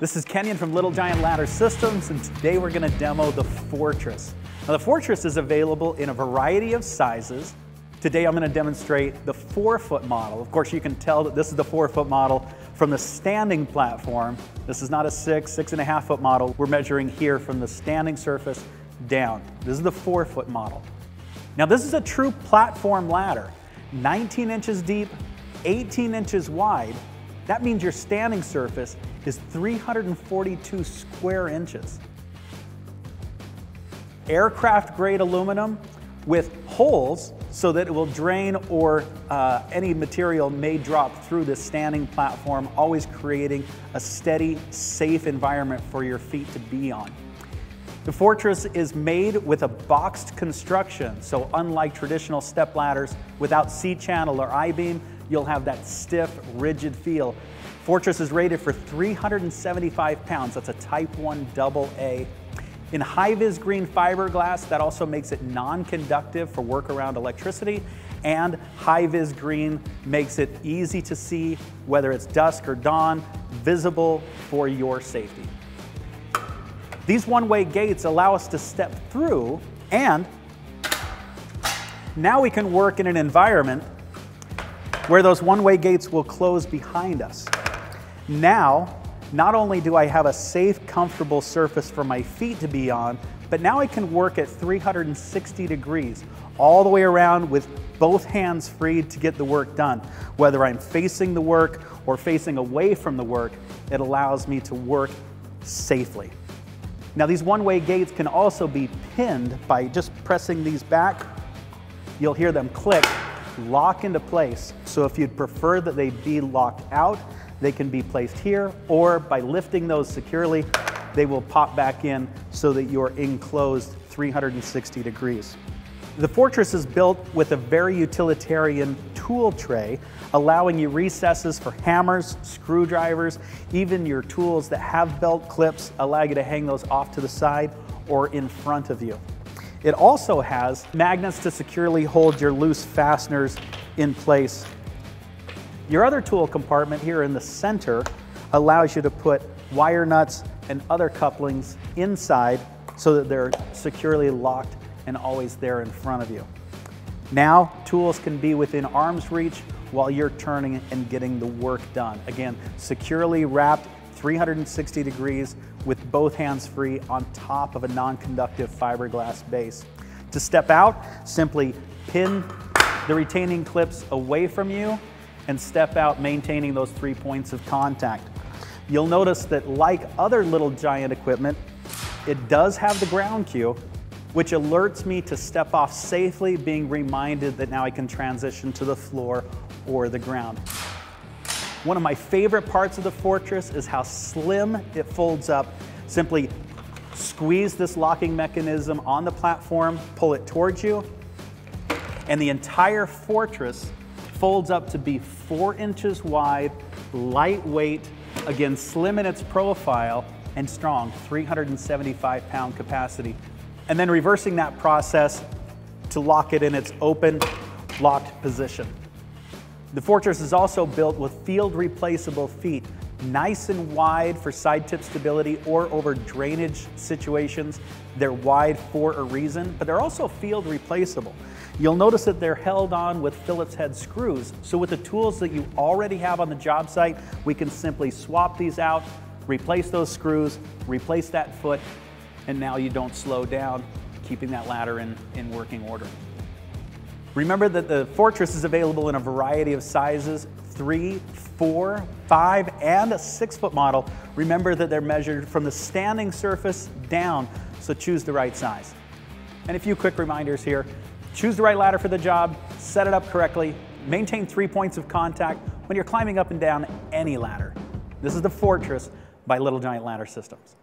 This is Kenyon from Little Giant Ladder Systems, and today we're going to demo the Fortress. Now, the Fortress is available in a variety of sizes. Today I'm going to demonstrate the 4-foot model. Of course, you can tell that this is the 4-foot model from the standing platform. This is not a 6.5-foot model. We're measuring here from the standing surface down. This is the 4-foot model. Now, this is a true platform ladder, 19 inches deep, 18 inches wide. That means your standing surface is 342 square inches. Aircraft-grade aluminum with holes so that it will drain or any material may drop through this standing platform, always creating a steady, safe environment for your feet to be on. The Fortress is made with a boxed construction, so unlike traditional step ladders without C-channel or I-beam, you'll have that stiff, rigid feel. Fortress is rated for 375 pounds. That's a Type 1 AA. In high-vis green fiberglass, that also makes it non-conductive for work around electricity, and high-vis green makes it easy to see, whether it's dusk or dawn, visible for your safety. These one-way gates allow us to step through, and now we can work in an environment where those one-way gates will close behind us. Now, not only do I have a safe, comfortable surface for my feet to be on, but now I can work at 360 degrees all the way around with both hands freed to get the work done. Whether I'm facing the work or facing away from the work, it allows me to work safely. Now, these one-way gates can also be pinned by just pressing these back. You'll hear them click, lock into place. So if you'd prefer that they be locked out, they can be placed here, or by lifting those securely, they will pop back in so that you're enclosed 360 degrees. The Fortress is built with a very utilitarian tool tray, allowing you recesses for hammers, screwdrivers, even your tools that have belt clips allow you to hang those off to the side or in front of you. It also has magnets to securely hold your loose fasteners in place. Your other tool compartment here in the center allows you to put wire nuts and other couplings inside so that they're securely locked and always there in front of you. Now, tools can be within arm's reach while you're turning and getting the work done. Again, securely wrapped 360 degrees with both hands free on top of a non-conductive fiberglass base. To step out, simply pin the retaining clips away from you and step out, maintaining those 3 points of contact. You'll notice that, like other Little Giant equipment, it does have the ground cue, which alerts me to step off safely, being reminded that now I can transition to the floor or the ground. One of my favorite parts of the Fortress is how slim it folds up. Simply squeeze this locking mechanism on the platform, pull it towards you, and the entire Fortress folds up to be 4 inches wide, lightweight, again, slim in its profile, and strong, 375-pound capacity. And then reversing that process to lock it in its open, locked position. The Fortress is also built with field replaceable feet, nice and wide for side tip stability or over drainage situations. They're wide for a reason, but they're also field replaceable. You'll notice that they're held on with Phillips head screws. So with the tools that you already have on the job site, we can simply swap these out, replace those screws, replace that foot, and now you don't slow down, keeping that ladder in working order. Remember that the Fortress is available in a variety of sizes, 3, 4, 5, and a 6-foot model. Remember that they're measured from the standing surface down, so choose the right size. And a few quick reminders here. Choose the right ladder for the job, set it up correctly, maintain 3 points of contact when you're climbing up and down any ladder. This is the Fortress by Little Giant Ladder Systems.